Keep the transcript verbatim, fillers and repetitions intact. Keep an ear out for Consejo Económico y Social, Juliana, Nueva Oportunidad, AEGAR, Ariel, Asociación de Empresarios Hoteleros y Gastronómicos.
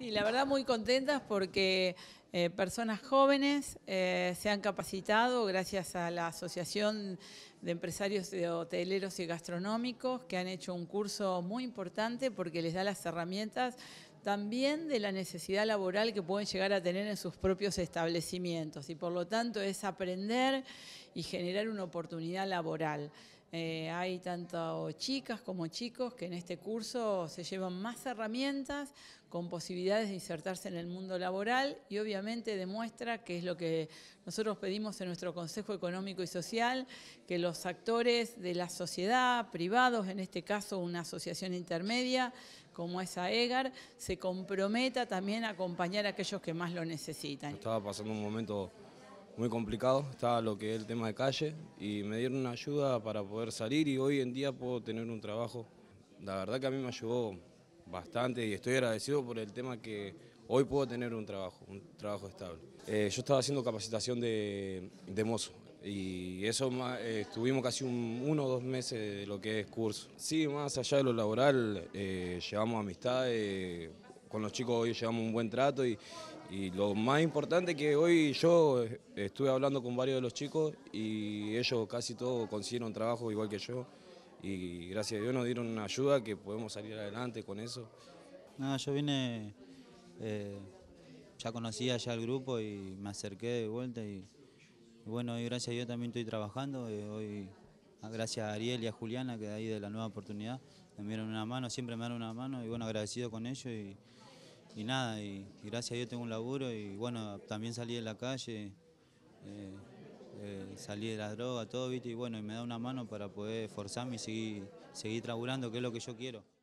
Sí, la verdad muy contentas porque eh, personas jóvenes eh, se han capacitado gracias a la Asociación de Empresarios Hoteleros y Gastronómicos, que han hecho un curso muy importante porque les da las herramientas también de la necesidad laboral que pueden llegar a tener en sus propios establecimientos, y por lo tanto es aprender y generar una oportunidad laboral. Eh, hay tanto chicas como chicos que en este curso se llevan más herramientas con posibilidades de insertarse en el mundo laboral, y obviamente demuestra que es lo que nosotros pedimos en nuestro Consejo Económico y Social, que los actores de la sociedad, privados, en este caso una asociación intermedia como es AEGAR, se comprometa también a acompañar a aquellos que más lo necesitan. Estaba pasando un momento muy complicado, estaba lo que es el tema de calle, y me dieron una ayuda para poder salir, y hoy en día puedo tener un trabajo. La verdad que a mí me ayudó bastante y estoy agradecido por el tema que hoy puedo tener un trabajo, un trabajo estable. Eh, yo estaba haciendo capacitación de, de mozo, y eso eh, estuvimos casi un, uno o dos meses de lo que es curso. Sí, más allá de lo laboral, eh, llevamos amistades, eh, con los chicos hoy llevamos un buen trato, y, y lo más importante que hoy yo estuve hablando con varios de los chicos y ellos casi todos consiguieron trabajo igual que yo, y gracias a Dios nos dieron una ayuda que podemos salir adelante con eso. No, yo vine, eh, ya conocía ya el grupo y me acerqué de vuelta, y, y bueno, hoy gracias a Dios también estoy trabajando, y hoy gracias a Ariel y a Juliana, que de ahí de la Nueva Oportunidad me dieron una mano, siempre me dan una mano, y bueno, agradecido con ellos, y, y nada, y, y gracias a Dios tengo un laburo, y bueno, también salí de la calle, eh, eh, salí de las drogas, todo, ¿viste? Y bueno, y me da una mano para poder esforzarme y seguir, seguir trabajando, que es lo que yo quiero.